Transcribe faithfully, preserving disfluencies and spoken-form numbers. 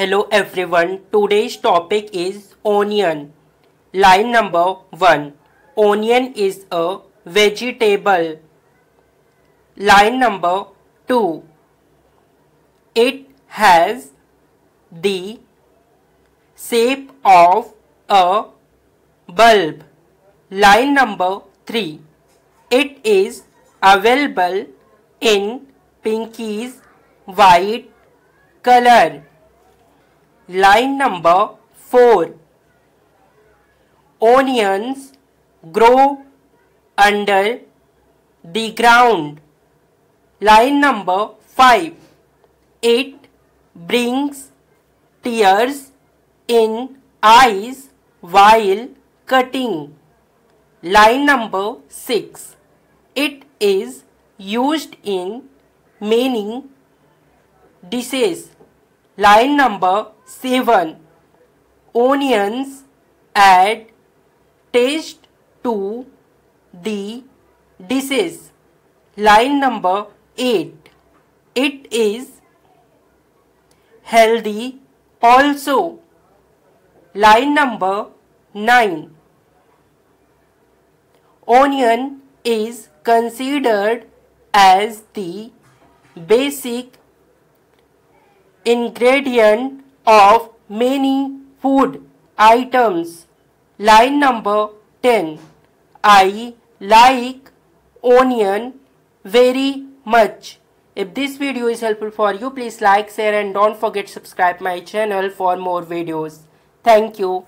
Hello everyone, today's topic is onion. Line number one. Onion is a vegetable. Line number two. It has the shape of a bulb. Line number three. It is available in pinkish white color. Line number four. Onions grow under the ground. Line number five. It brings tears in eyes while cutting. Line number six. It is used in many dishes. Line number seven. Onions add taste to the dishes. Line number eight. It is healthy also. Line number nine. Onion is considered as the basic ingredient of many food items. Line number ten. I like onion very much. If this video is helpful for you, please like, share and don't forget to subscribe my channel for more videos. Thank you.